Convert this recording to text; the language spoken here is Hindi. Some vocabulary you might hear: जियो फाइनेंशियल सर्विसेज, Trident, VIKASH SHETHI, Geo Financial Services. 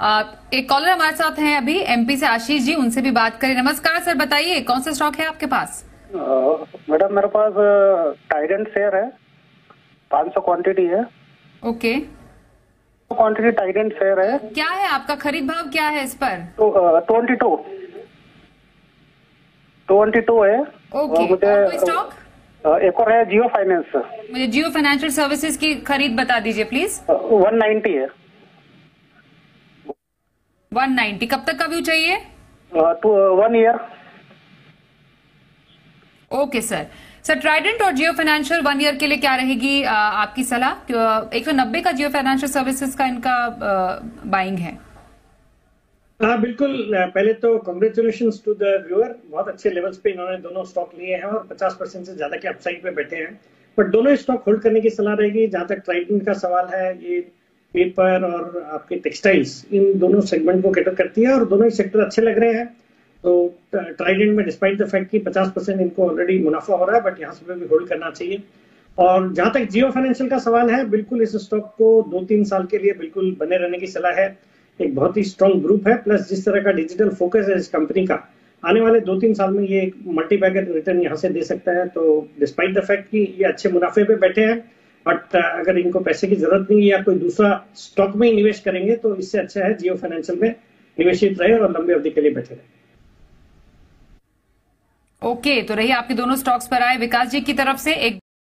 एक कॉलर हमारे साथ हैं अभी एमपी से आशीष जी, उनसे भी बात करें। नमस्कार सर, बताइए कौन सा स्टॉक है आपके पास? मैडम मेरे पास टाइडेंट शेयर है, 500 क्वांटिटी है। ओके, क्वांटिटी टाइडेंट शेयर है। क्या है आपका खरीद भाव, क्या है इस पर? 22 है। ओके, मुझे स्टॉक एक और है जियो फाइनेंस। मुझे जियो फाइनेंशियल सर्विसेज की खरीद बता दीजिए प्लीज। 190 है। 190 कब तक का व्यू चाहिए? 1 ईयर। ओके सर, ट्राइडेंट और जियो फाइनेंशियल 1 ईयर के लिए क्या रहेगी आपकी सलाह? 190 का जियो फाइनेंशियल सर्विसेज का इनका बाइंग है। हाँ बिल्कुल, पहले तो कॉन्ग्रेचुलेशंस टू द व्यूअर, बहुत अच्छे लेवल्स पे इन्होंने दोनों स्टॉक लिए हैं और 50% से ज्यादा के अपसाइड पे बैठे हैं, बट दोनों स्टॉक होल्ड करने की सलाह रहेगी। जहां तक ट्राइडेंट का सवाल है, ये पेपर और आपके टेक्सटाइल्स, इन दोनों सेगमेंट को कैटर करती है और दोनों ही सेक्टर अच्छे लग रहे हैं। तो ट्राइडेंट में डिस्पाइट द फैक्ट कि 50% इनको ऑलरेडी मुनाफा हो रहा है, बट यहाँ से भी होल्ड करना चाहिए। और जहाँ तक जियो फाइनेंशियल का सवाल है, बिल्कुल इस स्टॉक को 2-3 साल के लिए बिल्कुल बने रहने की सलाह है। एक बहुत ही स्ट्रॉन्ग ग्रुप है, प्लस जिस तरह का डिजिटल फोकस है इस कंपनी का, आने वाले 2-3 साल में ये एक मल्टी बैगर रिटर्न यहाँ से दे सकता है। तो डिस्पाइट द फैक्ट कि ये अच्छे मुनाफे पे बैठे हैं, बट अगर इनको पैसे की जरूरत नहीं है या कोई दूसरा स्टॉक में निवेश करेंगे तो इससे अच्छा है जियो फाइनेंशियल में निवेशित रहे और लंबी अवधि के लिए बैठे रहे। ओके, तो रही आपके दोनों स्टॉक्स पर आए विकास जी की तरफ से एक